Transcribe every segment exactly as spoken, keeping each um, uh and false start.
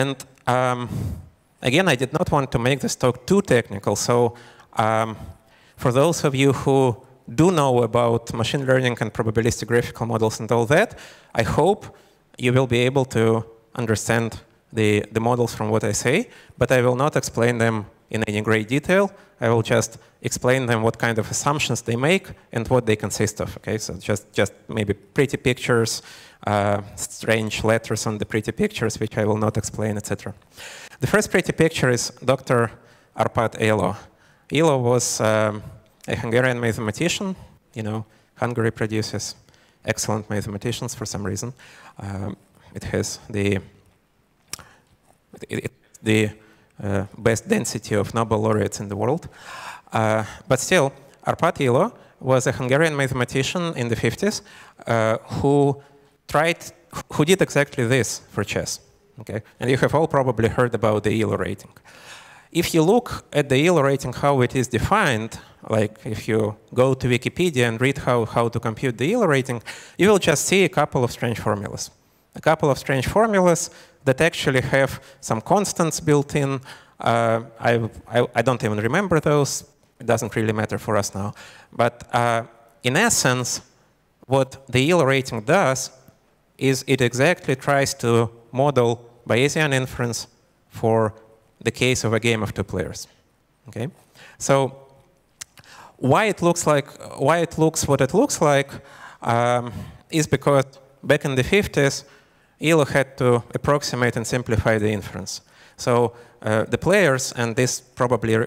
And um, again, I did not want to make this talk too technical. So um, for those of you who do know about machine learning and probabilistic graphical models and all that, I hope you will be able to understand the, the models from what I say, but I will not explain them in any great detail. I will just explain them what kind of assumptions they make and what they consist of. Okay, so just, just maybe pretty pictures, uh, strange letters on the pretty pictures, which I will not explain, et cetera. The first pretty picture is Doctor Arpad Elo. Elo was um, a Hungarian mathematician. You know, Hungary produces excellent mathematicians for some reason. Um, it has the, it, it, the Uh, best density of Nobel laureates in the world. Uh, but still, Arpad Elo was a Hungarian mathematician in the fifties uh, who tried, who did exactly this for chess. Okay? And you have all probably heard about the Elo rating. If you look at the Elo rating, how it is defined, like if you go to Wikipedia and read how, how to compute the Elo rating, you will just see a couple of strange formulas. A couple of strange formulas that actually have some constants built in. Uh, I, I, I don't even remember those. It doesn't really matter for us now. But uh, in essence, what the Elo rating does is it exactly tries to model Bayesian inference for the case of a game of two players. Okay? So why it looks like why it looks what it looks like um, is because back in the fifties, Elo had to approximate and simplify the inference. So uh, the players, and this probably uh,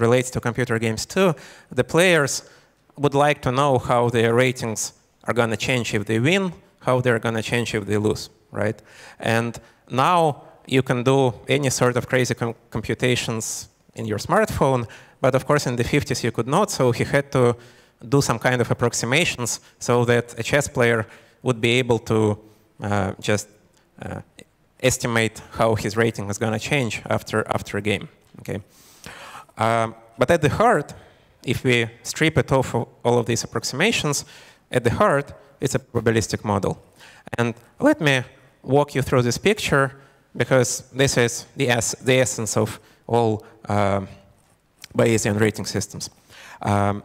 relates to computer games too, the players would like to know how their ratings are going to change if they win, how they're going to change if they lose, right? And now you can do any sort of crazy com computations in your smartphone, but of course in the fifties you could not, so he had to do some kind of approximations so that a chess player would be able to Uh, just uh, estimate how his rating is going to change after after a game. Okay, um, but at the heart, if we strip it off of all of these approximations, at the heart it's a probabilistic model. And let me walk you through this picture because this is the es the essence of all um, Bayesian rating systems. Um,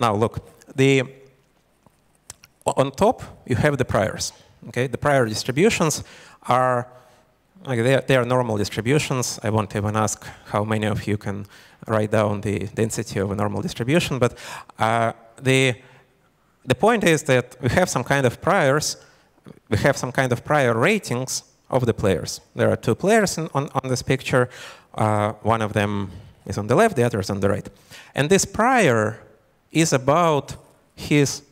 now look, the on top you have the priors. Okay, the prior distributions are, like they, are, they are normal distributions. I won't even ask how many of you can write down the density of a normal distribution, but uh, the, the point is that we have some kind of priors, we have some kind of prior ratings of the players. There are two players in, on, on this picture. Uh, one of them is on the left, the other is on the right. And this prior is about his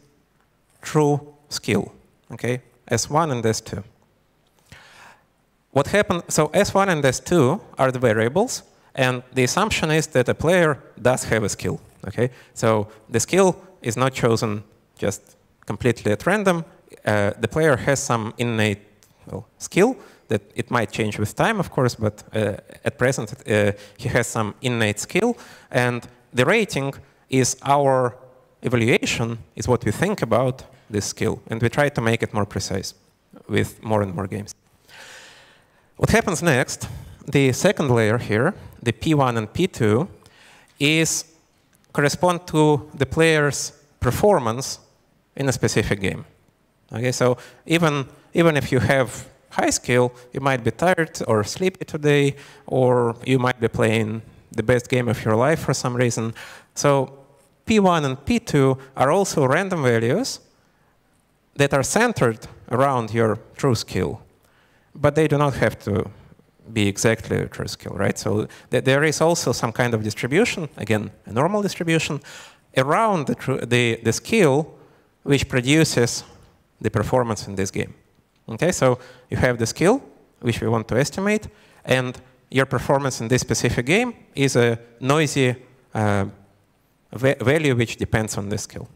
true skill, okay? S one and S two. What happened? So S one and S two are the variables, and the assumption is that a player does have a skill. Okay, so the skill is not chosen just completely at random. Uh, the player has some innate well, skill that it might change with time, of course, but uh, at present uh, he has some innate skill, and the rating is our evaluation, is what we think about this skill, and we try to make it more precise with more and more games. What happens next, the second layer here, the P one and P two, is correspond to the player's performance in a specific game. Okay, so even, even if you have high skill, you might be tired or sleepy today, or you might be playing the best game of your life for some reason. So P one and P two are also random values that are centered around your true skill, but they do not have to be exactly a true skill, right? So th there is also some kind of distribution, again, a normal distribution, around the, the, the skill which produces the performance in this game. Okay, so you have the skill which we want to estimate, and your performance in this specific game is a noisy uh, va value which depends on the skill.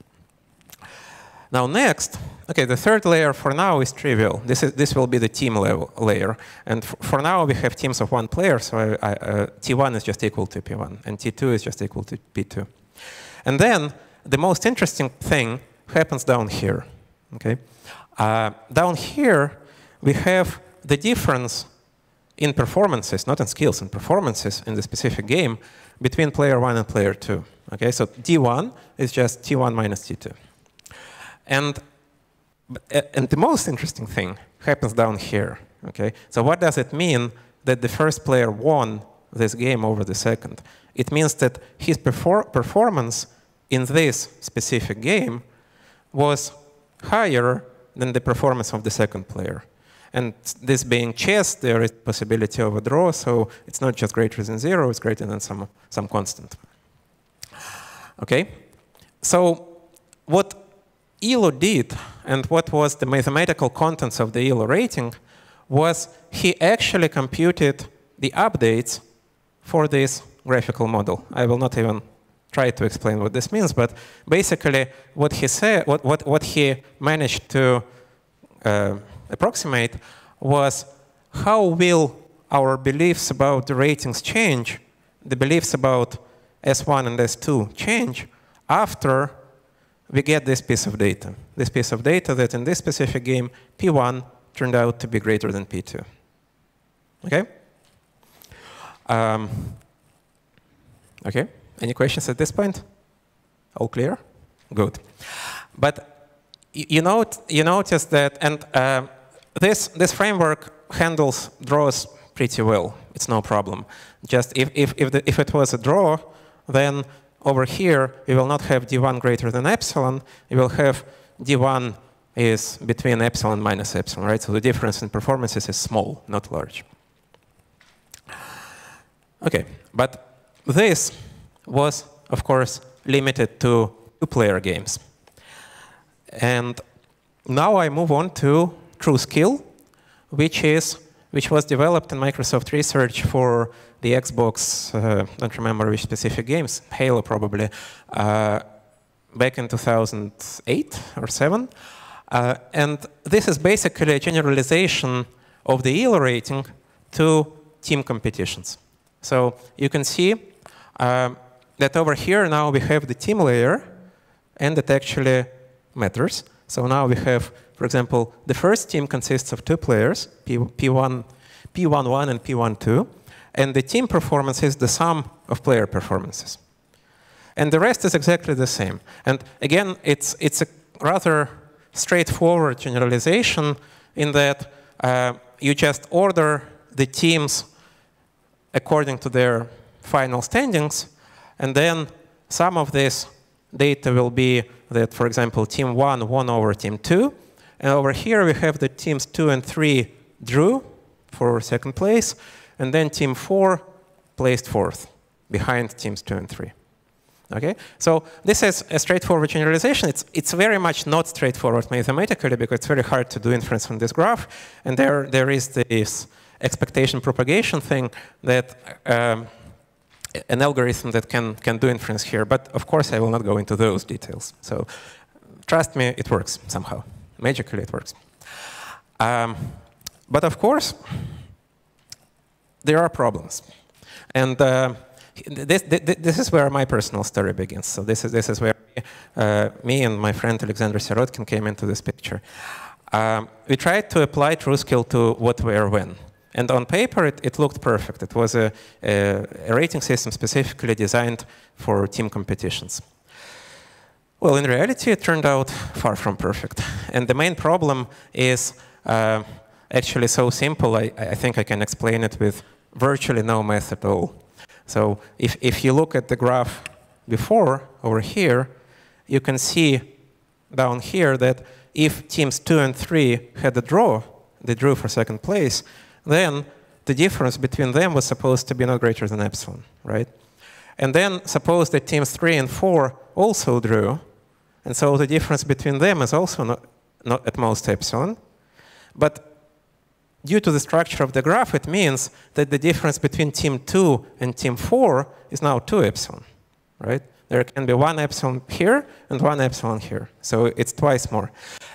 Now next, okay, the third layer for now is trivial. This is this will be the team level layer, and for now we have teams of one player. So I, I, uh, T one is just equal to P one, and T two is just equal to P two. And then the most interesting thing happens down here. Okay, uh, down here we have the difference in performances, not in skills, in performances in the specific game between player one and player two. Okay, so T one is just T one minus T two. And, and the most interesting thing happens down here. Okay, so what does it mean that the first player won this game over the second? It means that his perfor performance in this specific game was higher than the performance of the second player. And this being chess, there is possibility of a draw, so it's not just greater than zero, it's greater than some, some constant. Okay? So what Elo did, and what was the mathematical contents of the Elo rating, was he actually computed the updates for this graphical model. I will not even try to explain what this means, but basically what he said, what, what, what he managed to uh, approximate was how will our beliefs about the ratings change, the beliefs about S one and S two change after we get this piece of data. This piece of data that in this specific game, P one turned out to be greater than P two. Okay? Um, okay, any questions at this point? All clear? Good. But You, note, you notice that, and uh, this, this framework handles draws pretty well. It's no problem. Just if, if, if, the, if it was a draw, then over here, we will not have D one greater than epsilon. We will have D one is between epsilon minus epsilon, right? So the difference in performances is small, not large. Okay, but this was, of course, limited to two-player games. And now I move on to TrueSkill, which is which was developed in Microsoft Research for the Xbox. Uh, don't remember which specific games, Halo probably, uh, back in two thousand eight or seven. Uh, and this is basically a generalization of the Elo rating to team competitions. So you can see uh, that over here now we have the team layer, and it actually matters. So now we have, for example, the first team consists of two players, P one, P one one and P one two, and the team performance is the sum of player performances. And the rest is exactly the same. And again, it's, it's a rather straightforward generalization in that uh, you just order the teams according to their final standings, and then some of this data will be that, for example, team one won over team two. And over here, we have the teams two and three drew for second place. And then team four placed fourth behind teams two and three. Okay? So this is a straightforward generalization. It's, it's very much not straightforward mathematically, because it's very hard to do inference from this graph. And there, there is this expectation propagation thing that um, an algorithm that can, can do inference here. But of course, I will not go into those details. So trust me, it works somehow. Magically, it works. Um, but of course, there are problems. And uh, this, this, this is where my personal story begins. So this is, this is where uh, me and my friend Alexander Sirotkin came into this picture. Um, we tried to apply TrueSkill to what, where, when. And on paper, it, it looked perfect. It was a, a, a rating system specifically designed for team competitions. Well, in reality, it turned out far from perfect. And the main problem is uh, actually so simple, I, I think I can explain it with virtually no math at all. So if, if you look at the graph before, over here, you can see down here that if teams two and three had a draw, they drew for second place, then the difference between them was supposed to be not greater than epsilon, right? And then suppose that teams three and four also drew, and so the difference between them is also not, not at most epsilon. But due to the structure of the graph, it means that the difference between team two and team four is now two epsilon, right? There can be one epsilon here and one epsilon here, so it's twice more.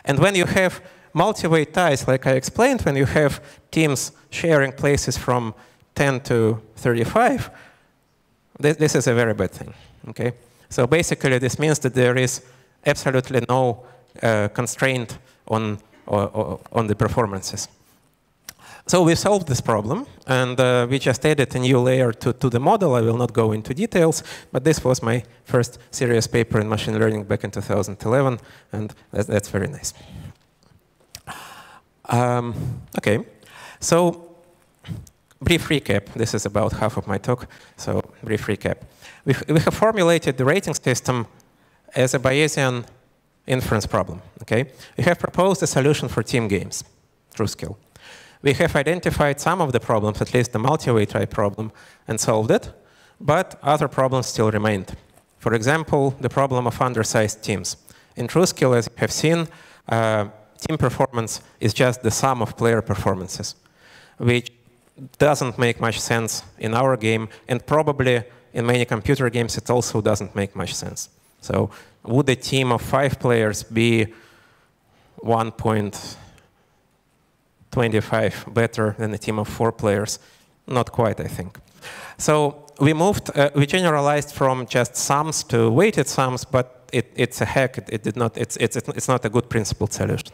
And when you have multi-way ties, like I explained, when you have teams sharing places from ten to thirty-five, this, this is a very bad thing. Okay? So basically, this means that there is absolutely no uh, constraint on, or, or, on the performances. So we solved this problem, and uh, we just added a new layer to, to the model. I will not go into details, but this was my first serious paper in machine learning back in two thousand eleven, and that's, that's very nice. Um, okay, so brief recap. This is about half of my talk, so brief recap. We've, we have formulated the rating system as a Bayesian inference problem, okay? We have proposed a solution for team games, TrueSkill. We have identified some of the problems, at least the multi-way type problem, and solved it, but other problems still remained. For example, the problem of undersized teams. In TrueSkill, as you have seen, uh, team performance is just the sum of player performances, which doesn't make much sense in our game, and probably in many computer games it also doesn't make much sense. So would a team of five players be one point two five better than a team of four players? Not quite, I think. So we moved, uh, we generalized from just sums to weighted sums, but it, it's a hack. It, it did not. It's it's it's not a good principled solution.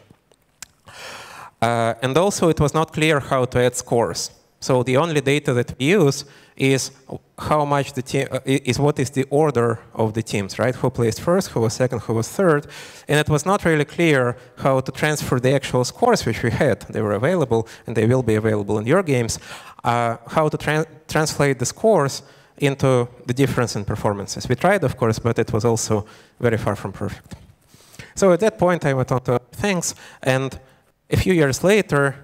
Uh, and also, it was not clear how to add scores. So the only data that we use is how much the team uh, is what is the order of the teams, right? Who placed first, who was second, who was third, and it was not really clear how to transfer the actual scores which we had. They were available, and they will be available in your games. Uh, how to tra translate the scores into the difference in performances. We tried, of course, but it was also very far from perfect. So at that point, I went on to thanks, and a few years later,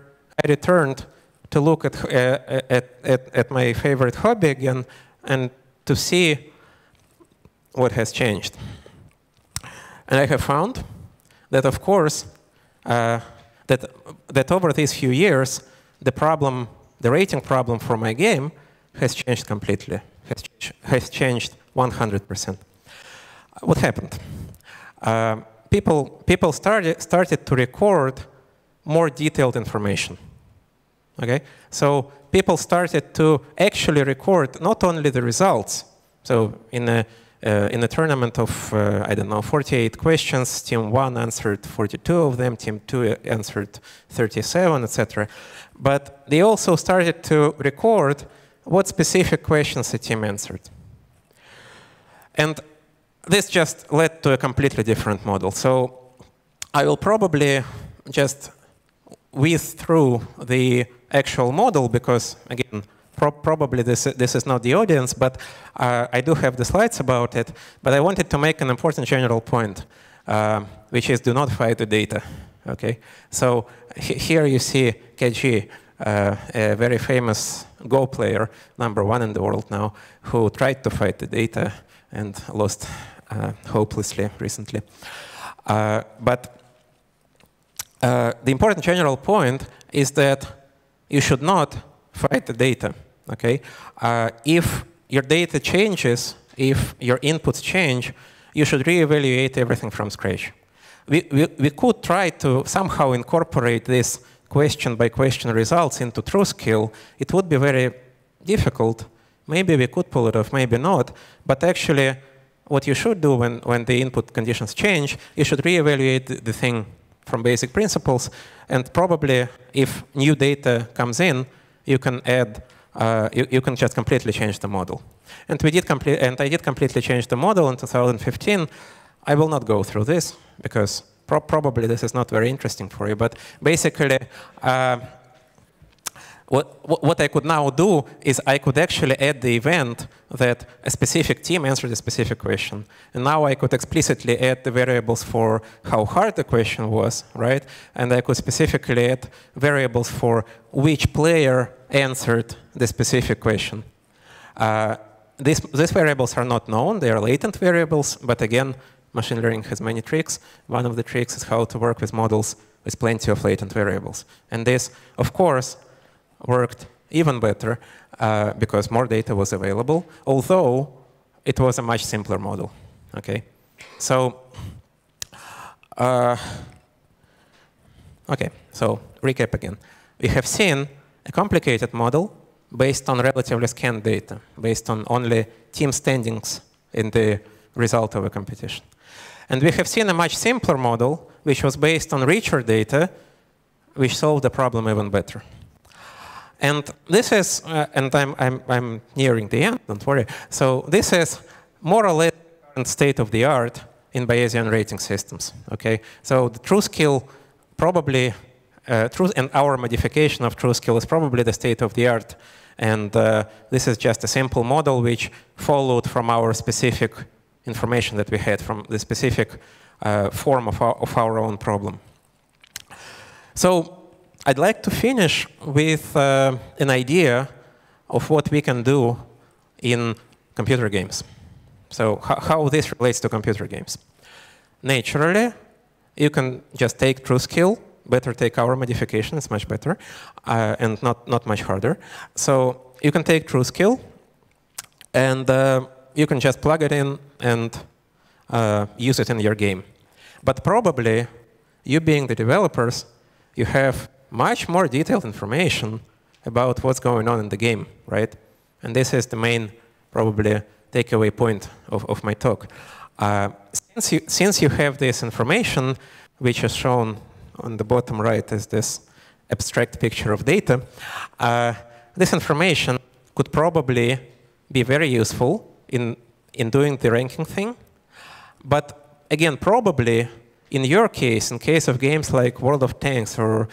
I returned to look at, uh, at, at, at my favorite hobby again and to see what has changed. And I have found that, of course, uh, that, that over these few years, the problem, the rating problem for my game has changed completely, has, ch has changed one hundred percent. What happened? Uh, people people started, started to record more detailed information. Okay, so people started to actually record not only the results. So in a uh, in a tournament of uh, I don't know forty-eight questions, team one answered forty-two of them, team two answered thirty-seven, et cetera. But they also started to record what specific questions the team answered. And this just led to a completely different model. So I will probably just whiz through the actual model, because, again, pro probably this, this is not the audience, but uh, I do have the slides about it. But I wanted to make an important general point, uh, which is do not fight the data. Okay? So he here you see K G, uh, a very famous Go player, number one in the world now, who tried to fight the data and lost uh, hopelessly recently. Uh, but uh, the important general point is that you should not fight the data, okay? Uh, if your data changes, if your inputs change, you should reevaluate everything from scratch. We, we, we could try to somehow incorporate this question by question results into TrueSkill. It would be very difficult. Maybe we could pull it off, maybe not. But actually, what you should do when, when the input conditions change, you should reevaluate the, the thing from basic principles, and probably if new data comes in, you can add, uh, you, you can just completely change the model. And we did complete, and I did completely change the model in two thousand fifteen. I will not go through this because pro probably this is not very interesting for you. But basically, uh, what what I could now do is I could actually add the event that a specific team answered a specific question, and now I could explicitly add the variables for how hard the question was, right? And I could specifically add variables for which player answered the specific question. Uh, these these variables are not known; they are latent variables. But again, machine learning has many tricks. One of the tricks is how to work with models with plenty of latent variables, and this, of course, worked even better uh, because more data was available, although it was a much simpler model. Okay, so uh, okay, so recap again. We have seen a complicated model based on relatively scant data, based on only team standings in the result of a competition, and we have seen a much simpler model which was based on richer data, which solved the problem even better. And this is, uh, and I'm, I'm, I'm nearing the end, don't worry. So this is more or less state of the art in Bayesian rating systems. Okay, so the TrueSkill probably, uh, true, and our modification of TrueSkill is probably the state of the art. And uh, this is just a simple model which followed from our specific information that we had, from the specific uh, form of our, of our own problem. So I'd like to finish with uh, an idea of what we can do in computer games. So how this relates to computer games. Naturally, you can just take TrueSkill, better take our modification, it's much better, uh, and not, not much harder. So you can take TrueSkill, and uh, you can just plug it in and uh, use it in your game. But probably, you being the developers, you have much more detailed information about what's going on in the game, right? And this is the main, probably, takeaway point of, of my talk. Uh, since, you, since you have this information, which is shown on the bottom right as this abstract picture of data, uh, this information could probably be very useful in, in doing the ranking thing. But again, probably in your case, in case of games like World of Tanks or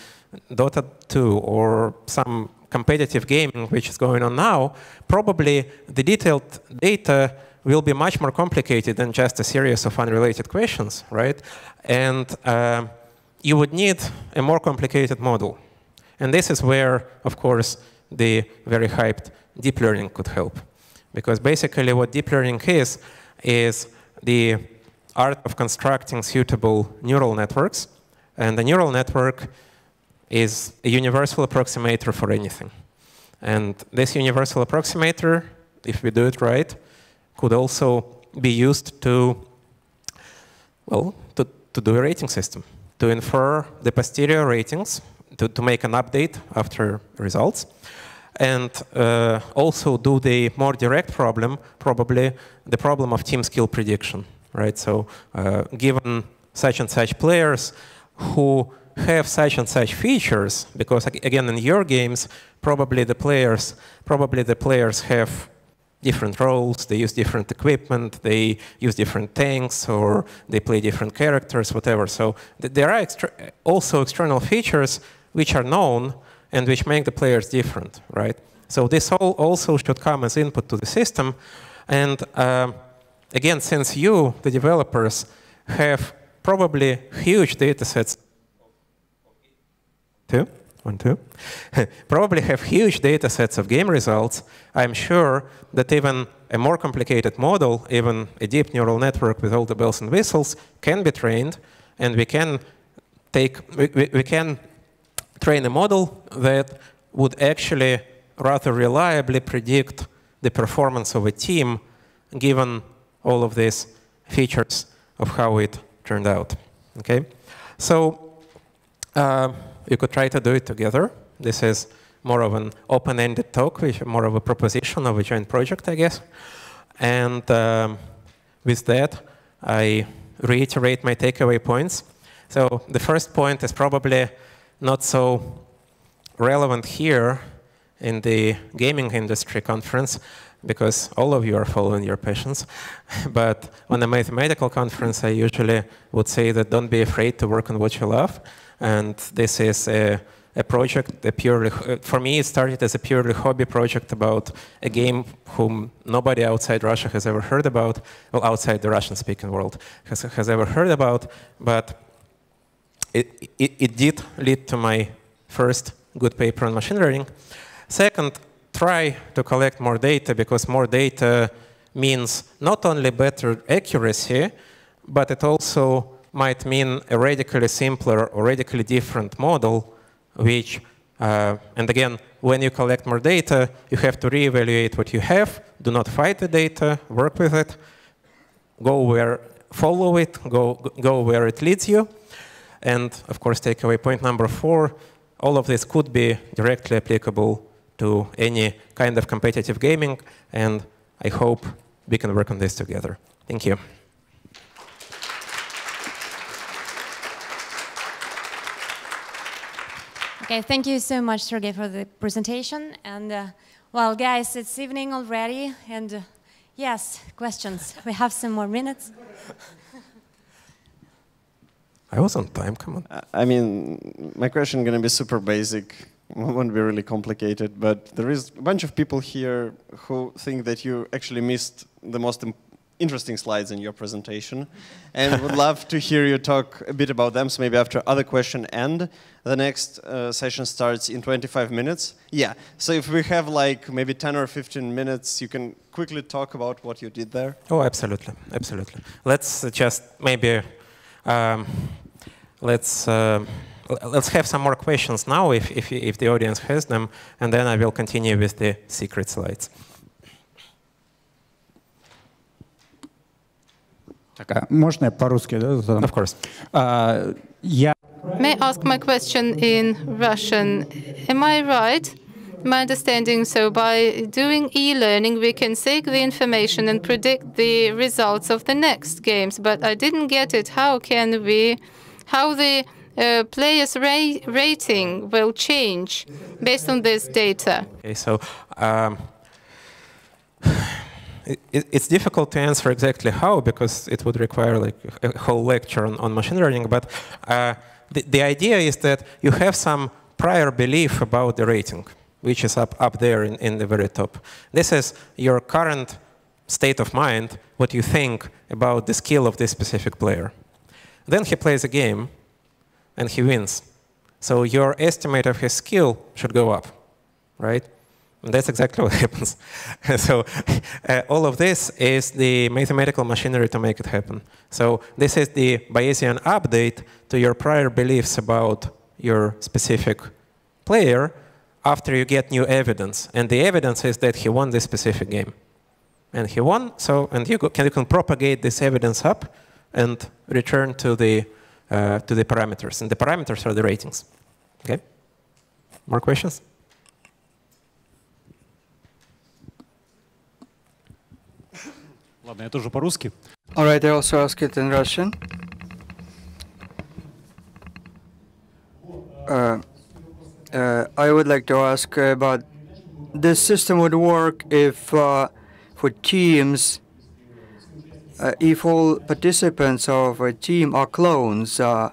Dota two or some competitive gaming which is going on now, probably the detailed data will be much more complicated than just a series of unrelated questions, right? And uh, you would need a more complicated model. And this is where, of course, the very hyped deep learning could help. Because basically what deep learning is, is the art of constructing suitable neural networks. And the neural network is a universal approximator for anything. And this universal approximator, if we do it right, could also be used to, well, to, to do a rating system, to infer the posterior ratings, to, to make an update after results, and uh, also do the more direct problem, probably the problem of team skill prediction, right? So uh, given such and such players who have such and such features, because again in your games probably the players probably the players have different roles, they use different equipment, they use different tanks, or they play different characters, whatever. So th there are extra also external features which are known and which make the players different, right? So this all also should come as input to the system. And uh, again, since you, the developers, have probably huge data sets Two, one, two. probably have huge data sets of game results, I'm sure that even a more complicated model, even a deep neural network with all the bells and whistles, can be trained, and we can take we, we, we can train a model that would actually rather reliably predict the performance of a team given all of these features of how it turned out. Okay, so uh, you could try to do it together. This is more of an open-ended talk, which is more of a proposition of a joint project, I guess. And um, with that, I reiterate my takeaway points. So the first point is probably not so relevant here in the gaming industry conference, because all of you are following your passions. But on a mathematical conference, I usually would say that don't be afraid to work on what you love. And this is a, a project, a purely, for me, it started as a purely hobby project about a game whom nobody outside Russia has ever heard about, well, outside the Russian-speaking world has, has ever heard about, but it, it, it did lead to my first good paper on machine learning. Second, try to collect more data, because more data means not only better accuracy, but it also might mean a radically simpler or radically different model, which, uh, and again, when you collect more data, you have to reevaluate what you have, do not fight the data, work with it, go where, follow it, go, go where it leads you. And of course, takeaway point number four, all of this could be directly applicable to any kind of competitive gaming, and I hope we can work on this together. Thank you. Okay, thank you so much, Sergey, for the presentation. And uh, well, guys, it's evening already, and uh, yes, questions. We have some more minutes. I was on time. Come on. Uh, I mean, my question is going to be super basic. It won't be really complicated, but there is a bunch of people here who think that you actually missed the most important interesting slides in your presentation, and would love to hear you talk a bit about them. So maybe after other question end, the next uh, session starts in twenty-five minutes. Yeah, so if we have like maybe ten or fifteen minutes, you can quickly talk about what you did there. Oh, absolutely, absolutely. Let's just maybe um, let's uh, let's have some more questions now, if if if the audience has them, and then I will continue with the secret slides. Можно я по-русски, да? Of course. Uh, yeah. May I ask my question in Russian? Am I right? My understanding, so by doing e-learning, we can take the information and predict the results of the next games, but I didn't get it. How can we, how the uh, players' ra rating will change based on this data? Okay, so... Um, it's difficult to answer exactly how, because it would require like a whole lecture on, on machine learning, but uh, the, the idea is that you have some prior belief about the rating, which is up, up there in, in the very top. This is your current state of mind, what you think about the skill of this specific player. Then he plays a game, and he wins. So your estimate of his skill should go up, right? And that's exactly what happens. So uh, all of this is the mathematical machinery to make it happen. So this is the Bayesian update to your prior beliefs about your specific player after you get new evidence. And the evidence is that he won this specific game. And he won, so and you can, you can propagate this evidence up and return to the, uh, to the parameters. And the parameters are the ratings. Okay? More questions? All right, I also ask it in Russian. Uh, uh, I would like to ask about this system would work if uh, for teams, uh, if all participants of a team are clones uh,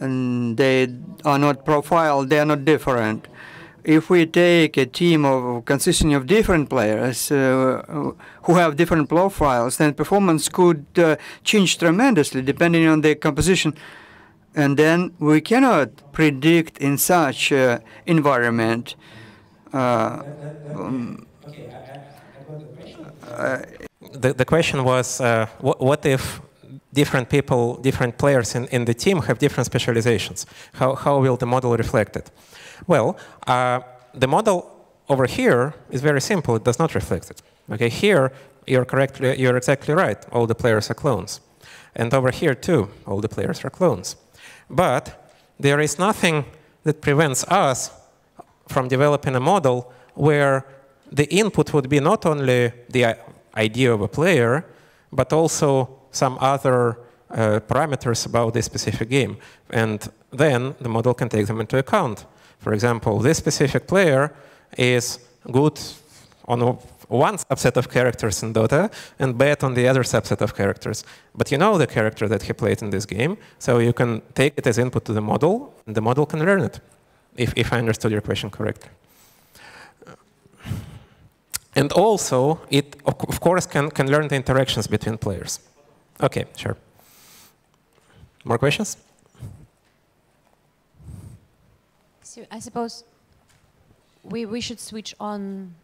and they are not profiled, they are not different. If we take a team of, consisting of different players uh, who have different profiles, then performance could uh, change tremendously depending on the composition. And then we cannot predict in such uh, environment. Uh, um, uh, the, the question was, uh, what, what if different people, different players in, in the team have different specializations? How, how will the model reflect it? Well, uh, the model over here is very simple. It does not reflect it. Okay, here you're correctly, you're exactly right. All the players are clones, and over here too, all the players are clones. But there is nothing that prevents us from developing a model where the input would be not only the idea of a player, but also some other uh, parameters about this specific game, and then the model can take them into account. For example, this specific player is good on one subset of characters in Dota and bad on the other subset of characters. But you know the character that he played in this game, so you can take it as input to the model, and the model can learn it, if, if I understood your question correctly. And also, it, of course, can, can learn the interactions between players. Okay, sure. More questions? I suppose we, we should switch on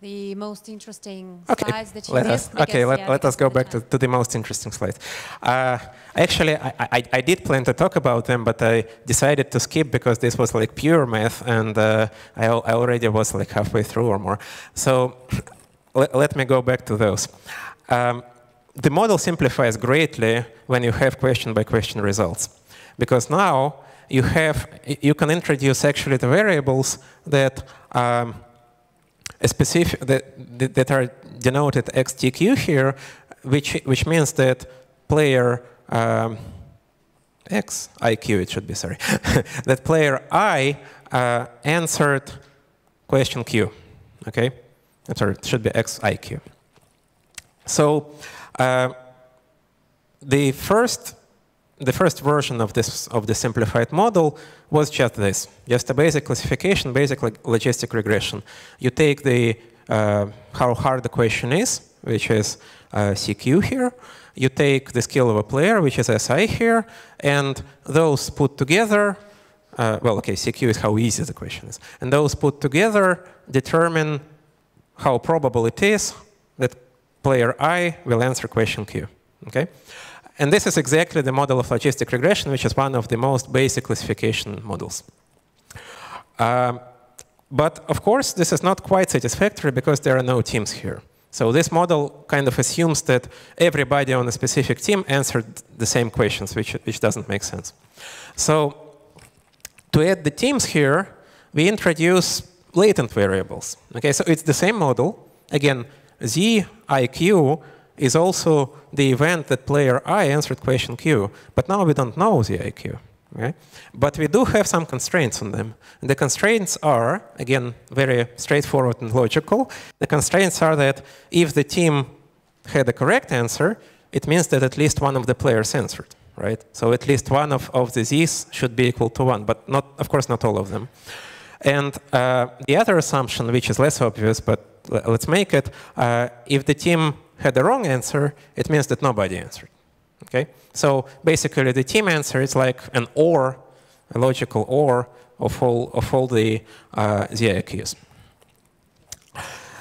the most interesting okay. slides that you let missed. Us, okay, guess, let, yeah, let us go back to, to the most interesting slides. Uh, actually, I, I, I did plan to talk about them, but I decided to skip because this was like pure math, and uh, I, I already was like halfway through or more. So let, let me go back to those. Um, the model simplifies greatly when you have question-by-question results, because now You have you can introduce actually the variables that um, a specific that that are denoted X T Q here, which which means that player um, X I Q it should be sorry that player I uh, answered question Q. Okay, I'm sorry, it should be X I Q. So uh, the first the first version of this of the simplified model was just this, just a basic classification, basic logistic regression. You take the uh, how hard the question is, which is uh, C Q here. You take the skill of a player, which is S I here, and those put together, uh, well, okay, C Q is how easy the question is, and those put together determine how probable it is that player I will answer question Q, okay? And this is exactly the model of logistic regression, which is one of the most basic classification models. Uh, but of course, this is not quite satisfactory because there are no teams here. So this model kind of assumes that everybody on a specific team answered the same questions, which, which doesn't make sense. So to add the teams here, we introduce latent variables. Okay, so it's the same model. Again, Z I Q is also the event that player I answered question Q, but now we don't know Z I Q. Okay? But we do have some constraints on them. And the constraints are, again, very straightforward and logical. The constraints are that if the team had a correct answer, it means that at least one of the players answered, right? So at least one of, of the Z's should be equal to one, but not, of course, not all of them. And uh, the other assumption, which is less obvious, but let's make it, uh, if the team had the wrong answer, it means that nobody answered. Okay? So basically, the team answer is like an OR, a logical OR of all of all the uh, Z I Qs.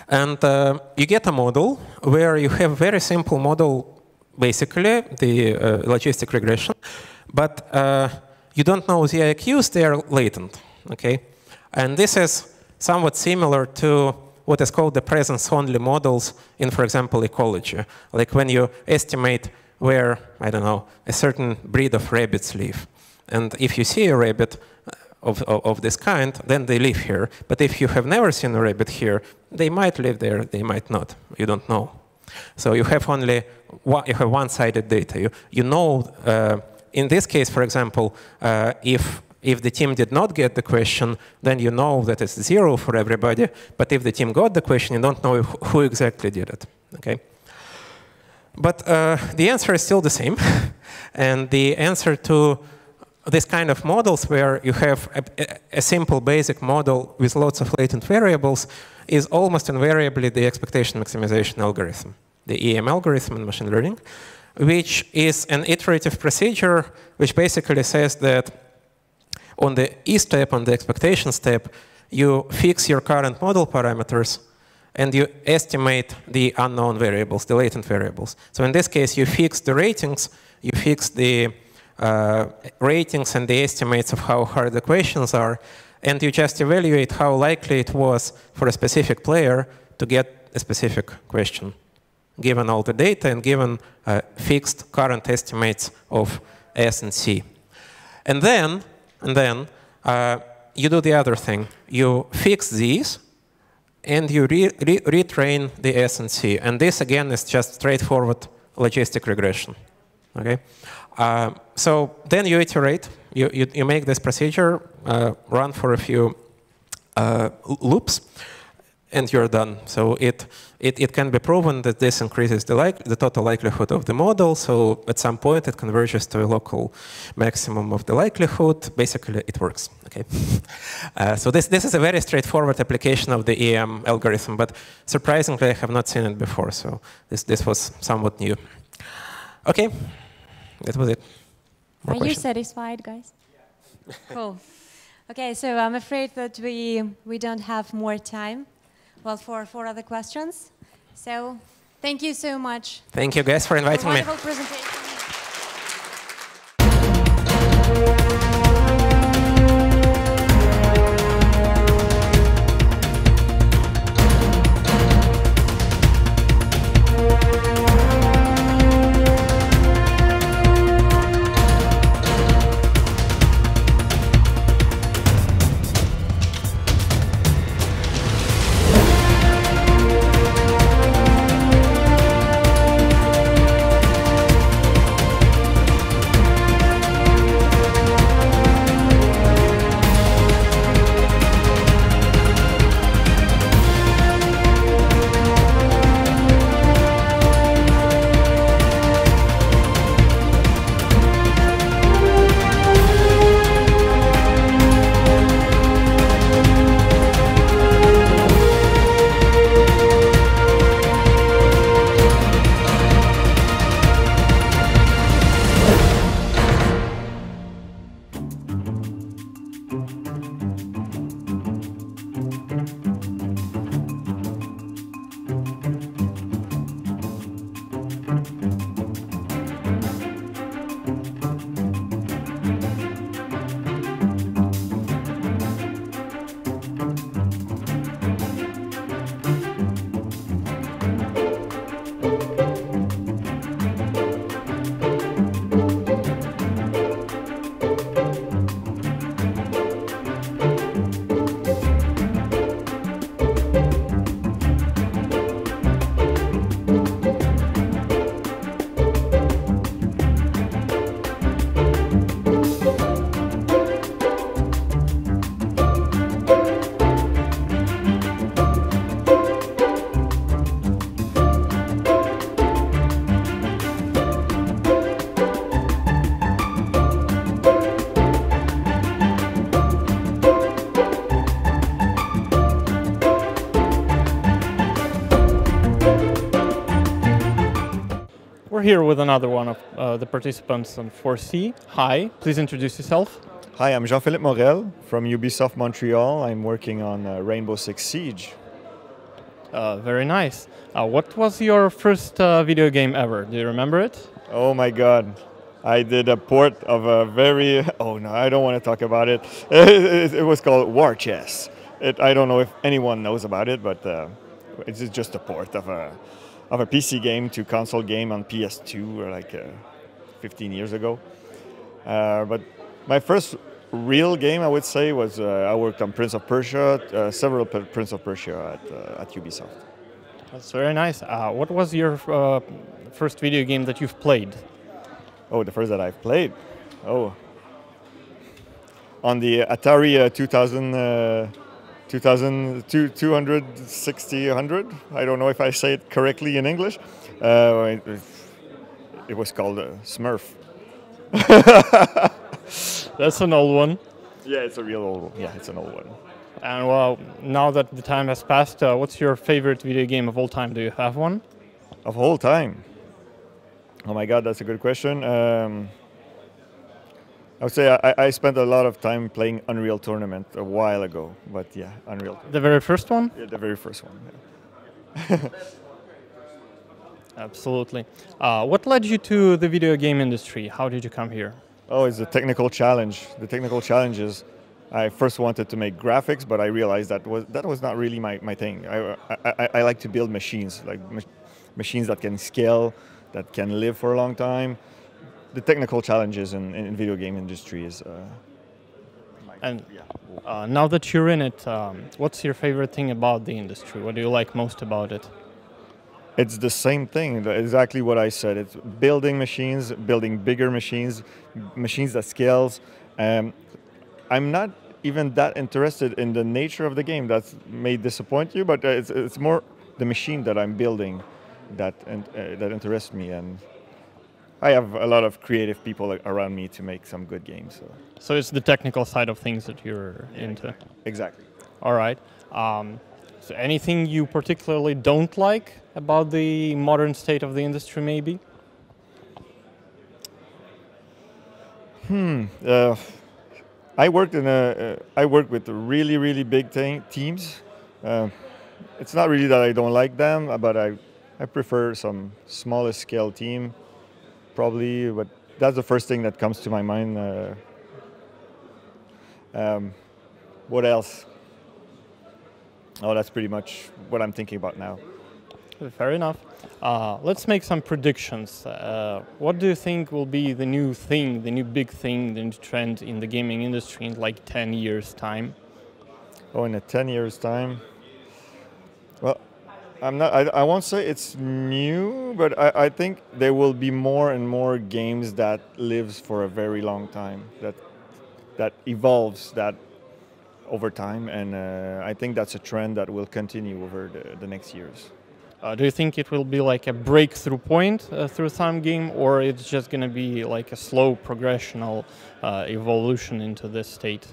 And uh, you get a model where you have very simple model, basically the uh, logistic regression, but uh, you don't know Z I Qs; they are latent. Okay, and this is somewhat similar to what is called the presence-only models in, for example, ecology, like when you estimate where, I don't know, a certain breed of rabbits live. And if you see a rabbit of, of, of this kind, then they live here. But if you have never seen a rabbit here, they might live there, they might not. You don't know. So you have only one, you have one-sided data. You, you know, uh, in this case, for example, uh, if, if the team did not get the question, then you know that it's zero for everybody. But if the team got the question, you don't know who exactly did it. Okay? But uh, the answer is still the same. And the answer to this kind of models where you have a, a simple basic model with lots of latent variables is almost invariably the expectation maximization algorithm, the E M algorithm in machine learning, which is an iterative procedure which basically says that on the E step, on the expectation step, you fix your current model parameters and you estimate the unknown variables, the latent variables. So in this case, you fix the ratings, you fix the uh, ratings and the estimates of how hard the questions are, and you just evaluate how likely it was for a specific player to get a specific question, given all the data and given uh, fixed current estimates of S and C. And then, and then uh, you do the other thing. You fix these, and you re re retrain the S and C. And this, again, is just straightforward logistic regression. Okay? Uh, so then you iterate. You, you, you make this procedure uh, run for a few uh, loops, and you're done. So it, it, it can be proven that this increases the, like, the total likelihood of the model. So at some point, it converges to a local maximum of the likelihood. Basically, it works. Okay. Uh, so this, this is a very straightforward application of the E M algorithm. But surprisingly, I have not seen it before. So this, this was somewhat new. OK, that was it. More Are questions? You satisfied, guys? Yeah. Cool. OK, so I'm afraid that we, we don't have more time. Well, for four other questions. So thank you so much. Thank you guys for inviting me. Wonderful presentation. We're here with another one of uh, the participants on four C. Hi, please introduce yourself. Hi, I'm Jean-Philippe Morel from Ubisoft Montreal. I'm working on uh, Rainbow Six Siege. Uh, very nice. Uh, what was your first uh, video game ever? Do you remember it? Oh my God. I did a port of a very... Oh no, I don't want to talk about it. It, it, it was called War Chess. It, I don't know if anyone knows about it, but uh, it's just a port of a, of a P C game to console game on P S two like uh, fifteen years ago. Uh, but my first real game, I would say, was uh, I worked on Prince of Persia, uh, several Prince of Persia at, uh, at Ubisoft. That's very nice. Uh, what was your uh, first video game that you've played? Oh, the first that I've played. Oh, on the Atari uh, two thousand, two hundred sixty, one hundred. I don't know if I say it correctly in English. Uh, it, it was called uh, Smurf. That's an old one. Yeah, it's a real old one. Yeah, it's an old one. And well, now that the time has passed, uh, what's your favorite video game of all time? Do you have one? Of all time? Oh my God, that's a good question. Um, I would say I, I spent a lot of time playing Unreal Tournament a while ago, but yeah, Unreal Tournament. The very first one? Yeah, the very first one. Yeah. Absolutely. Uh, what led you to the video game industry? How did you come here? Oh, it's a technical challenge. The technical challenges. I first wanted to make graphics, but I realized that was that was not really my, my thing. I, I, I like to build machines, like mach machines that can scale, that can live for a long time. The technical challenges in, in video game industry is... Uh, and yeah. uh, now that you're in it, um, what's your favorite thing about the industry? What do you like most about it? It's the same thing, exactly what I said. It's building machines, building bigger machines, machines that scales. Um, I'm not even that interested in the nature of the game. That may disappoint you, but it's, it's more the machine that I'm building that and uh, that interests me, and I have a lot of creative people around me to make some good games. So, so it's the technical side of things that you're yeah, into. Exactly. exactly. All right. Um, so anything you particularly don't like about the modern state of the industry, maybe? Hmm. Uh, I worked in a. Uh, I worked with really, really big te teams. Uh, it's not really that I don't like them, but I. I prefer some smaller scale team, probably, but that's the first thing that comes to my mind. Uh, um, what else? Oh, that's pretty much what I'm thinking about now. Fair enough. Uh, let's make some predictions. Uh, what do you think will be the new thing, the new big thing, the new trend in the gaming industry in like ten years' time? Oh, in a ten years' time? Well. I'm not, I, I won't say it's new, but I, I think there will be more and more games that lives for a very long time, that that evolves that over time, and uh, I think that's a trend that will continue over the, the next years. Uh, do you think it will be like a breakthrough point uh, through some game, or it's just going to be like a slow progressional uh, evolution into this state?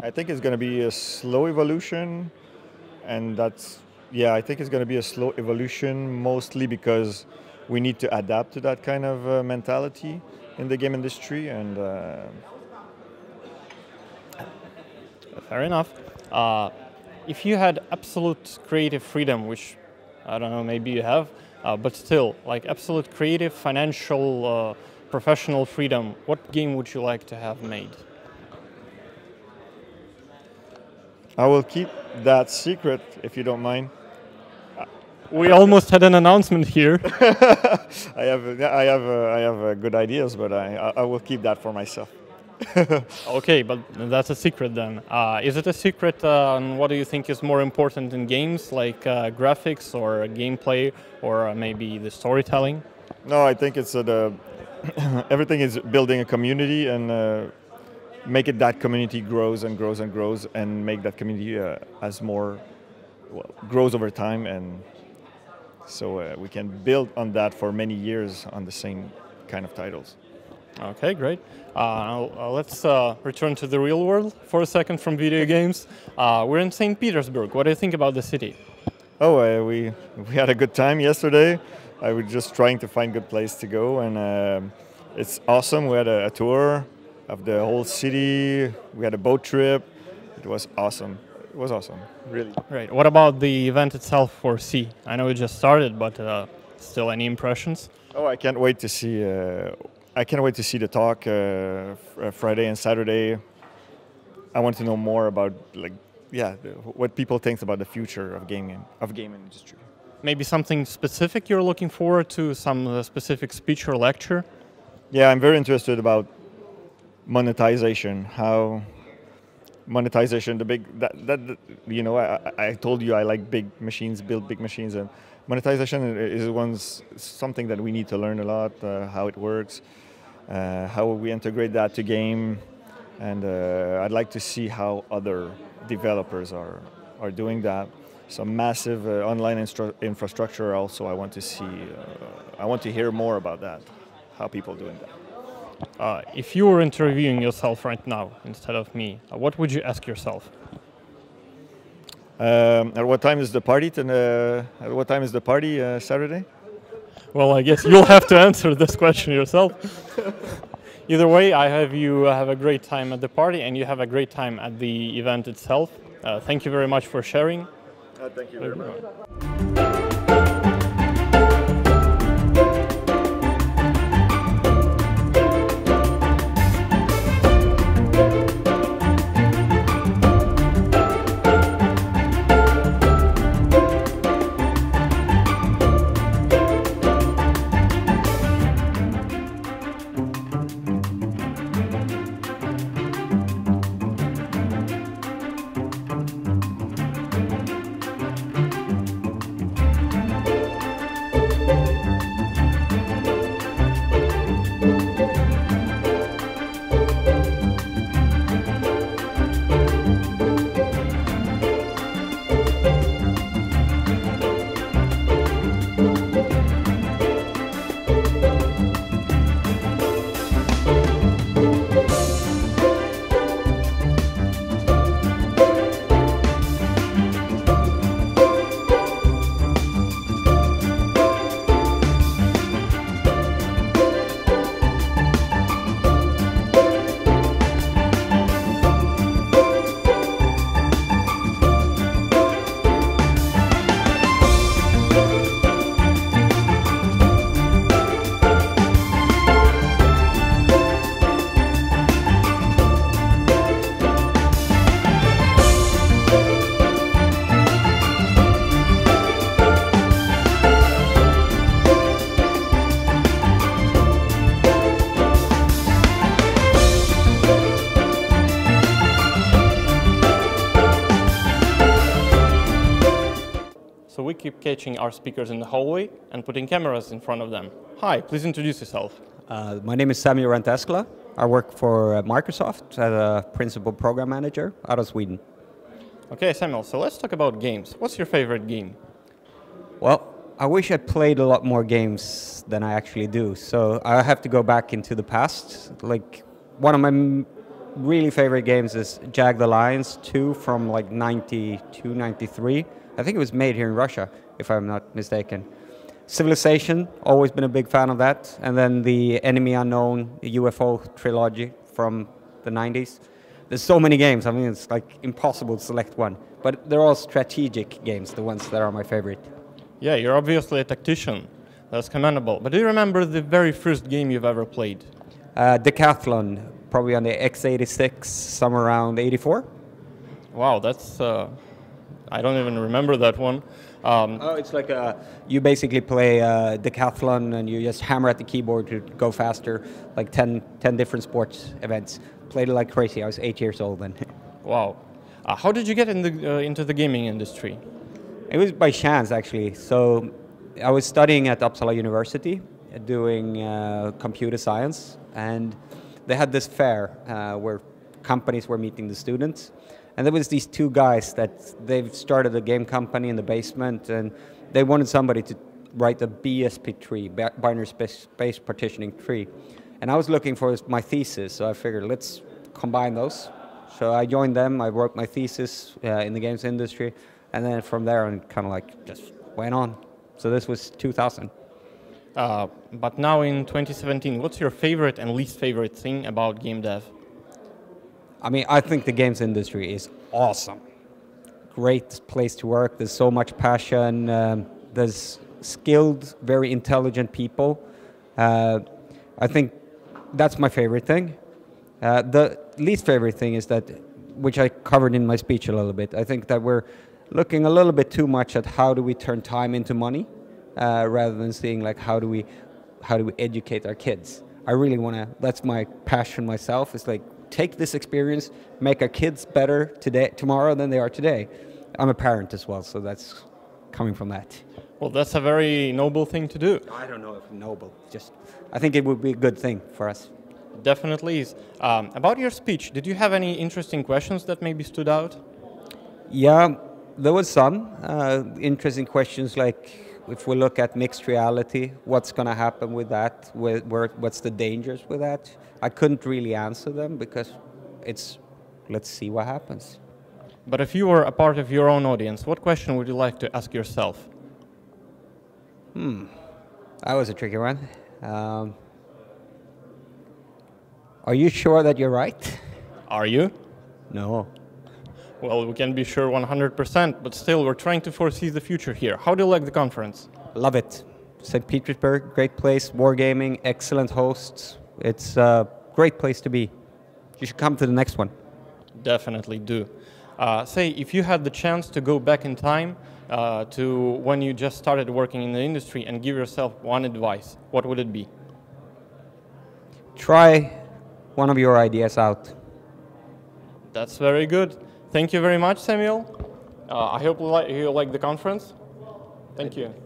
I think it's going to be a slow evolution, and that's... Yeah, I think it's going to be a slow evolution, mostly because we need to adapt to that kind of uh, mentality in the game industry. And uh... Fair enough. Uh, if you had absolute creative freedom, which I don't know, maybe you have, uh, but still, like absolute creative, financial, uh, professional freedom, what game would you like to have made? I will keep that secret, if you don't mind. We almost had an announcement here. I have, I have, uh, I have uh, good ideas, but I, I will keep that for myself. Okay, but that's a secret then. Uh, is it a secret uh, on what do you think is more important in games, like uh, graphics or gameplay, or maybe the storytelling? No, I think it's uh, the everything is building a community and uh, make it that community grows and grows and grows, and make that community uh, as more well, grows over time. And so uh, we can build on that for many years on the same kind of titles. Okay, great. Uh, uh, let's uh, return to the real world for a second from video games. Uh, we're in Saint Petersburg. What do you think about the city? Oh, uh, we, we had a good time yesterday. I was just trying to find a good place to go, and uh, it's awesome. We had a, a tour of the whole city. We had a boat trip. It was awesome. It was awesome, really. Right. What about the event itself for C? I know it just started, but uh, still, any impressions? Oh, I can't wait to see. Uh, I can't wait to see the talk uh, Friday and Saturday. I want to know more about, like, yeah, what people think about the future of gaming, of gaming industry. Maybe something specific you're looking forward to, some uh, specific speech or lecture? Yeah, I'm very interested about monetization. How monetization, the big, that, that you know, I, I told you I like big machines, build big machines, and monetization is one's, something that we need to learn a lot, uh, how it works, uh, how we integrate that to game, and uh, I'd like to see how other developers are, are doing that. Some massive uh, online infrastructure also I want to see, uh, I want to hear more about that, how people are doing that. Uh, if you were interviewing yourself right now instead of me, uh, what would you ask yourself? Um, at what time is the party? To, uh, at what time is the party uh, Saturday? Well, I guess you'll have to answer this question yourself. Either way, I have you have a great time at the party and you have a great time at the event itself. Uh, thank you very much for sharing. Uh, thank you very much. Keep catching our speakers in the hallway and putting cameras in front of them. Hi, please introduce yourself. Uh, my name is Samuel Ranteskla. I work for uh, Microsoft as a principal program manager out of Sweden. Okay, Samuel, so let's talk about games. What's your favorite game? Well, I wish I played a lot more games than I actually do, so I have to go back into the past. Like, one of my m really favorite games is Jagged Alliance two from like ninety-two, ninety-three. I think it was made here in Russia, if I'm not mistaken. Civilization, always been a big fan of that. And then the Enemy Unknown, the U F O trilogy from the nineties. There's so many games, I mean, it's like impossible to select one. But they're all strategic games, the ones that are my favorite. Yeah, you're obviously a tactician. That's commendable. But do you remember the very first game you've ever played? Uh, Decathlon, probably on the X eighty-six, somewhere around eighty-four. Wow, that's... Uh... I don't even remember that one. Um, oh, it's like a, you basically play uh, Decathlon and you just hammer at the keyboard to go faster, like ten, ten different sports events. Played it like crazy. I was eight years old then. Wow. Uh, how did you get in the, uh, into the gaming industry? It was by chance, actually. So I was studying at Uppsala University, doing uh, computer science, and they had this fair uh, where companies were meeting the students. And there was these two guys that they've started a game company in the basement, and they wanted somebody to write a B S P tree, binary space partitioning tree. And I was looking for my thesis, so I figured let's combine those. So I joined them, I wrote my thesis uh, in the games industry, and then from there on, kind of like just went on. So this was two thousand. Uh, but now in twenty seventeen, what's your favorite and least favorite thing about game dev? I mean, I think the games industry is awesome. Great place to work. There's so much passion. Um, there's skilled, very intelligent people. Uh, I think that's my favorite thing. Uh, the least favorite thing is that, which I covered in my speech a little bit, I think that we're looking a little bit too much at how do we turn time into money, uh, rather than seeing like how do we, how do we educate our kids. I really want to, that's my passion myself, is like take this experience, make our kids better today, tomorrow than they are today. I'm a parent as well, so that's coming from that. Well, that's a very noble thing to do. I don't know if noble, just I think it would be a good thing for us. Definitely is. Um, about your speech, did you have any interesting questions that maybe stood out? Yeah, there was some uh, interesting questions, like if we look at mixed reality, what's going to happen with that? Where, where, what's the dangers with that? I couldn't really answer them because it's, let's see what happens. But if you were a part of your own audience, what question would you like to ask yourself? Hmm, that was a tricky one. Um, Are you sure that you're right? Are you? No. Well, we can be sure one hundred percent, but still, we're trying to foresee the future here. How do you like the conference? Love it. Saint Petersburg, great place. Wargaming, excellent hosts. It's a great place to be. You should come to the next one. Definitely do. Uh, say, if you had the chance to go back in time uh, to when you just started working in the industry and give yourself one advice, what would it be? Try one of your ideas out. That's very good. Thank you very much, Samuel. Uh, I hope you like the conference. Thank you.